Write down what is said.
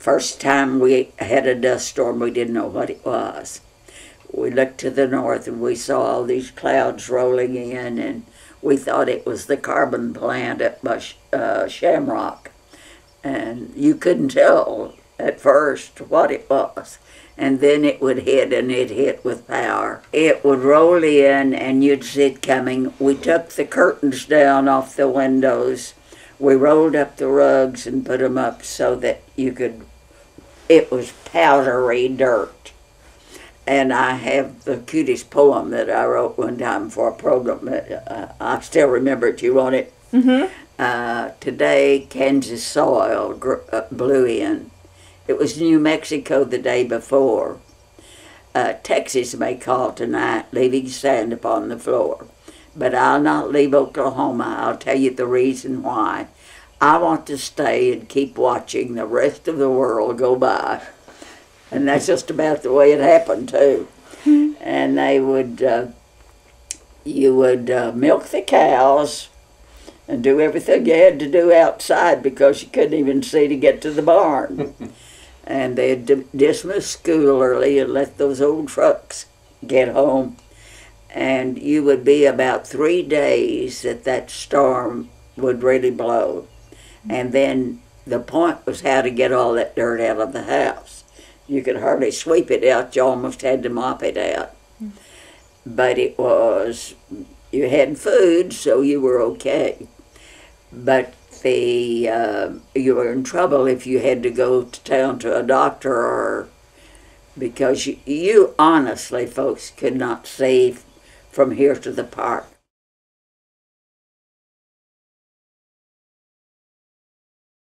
First time we had a dust storm, we didn't know what it was. We looked to the north and we saw all these clouds rolling in, and we thought it was the carbon plant at Bush, Shamrock. And you couldn't tell at first what it was. And then it would hit, and it hit with power. It would roll in and you'd see it coming. We took the curtains down off the windows. We rolled up the rugs and put them up so that you could, it was powdery dirt. And I have the cutest poem that I wrote one time for a program. I still remember it. You want it? Mm-hmm. Today, Kansas soil blew in. It was New Mexico the day before. Texas may call tonight, leaving sand upon the floor. But I'll not leave Oklahoma. I'll tell you the reason why. I want to stay and keep watching the rest of the world go by. And that's just about the way it happened, too. And they would, you would milk the cows and do everything you had to do outside because you couldn't even see to get to the barn. And they'd dismiss school early and let those old trucks get home. And you would be about 3 days that that storm would really blow. And then the point was how to get all that dirt out of the house. You could hardly sweep it out. You almost had to mop it out. But it was, you had food, so you were okay. But the you were in trouble if you had to go to town to a doctor, or because you honestly, folks, could not see from here to the park.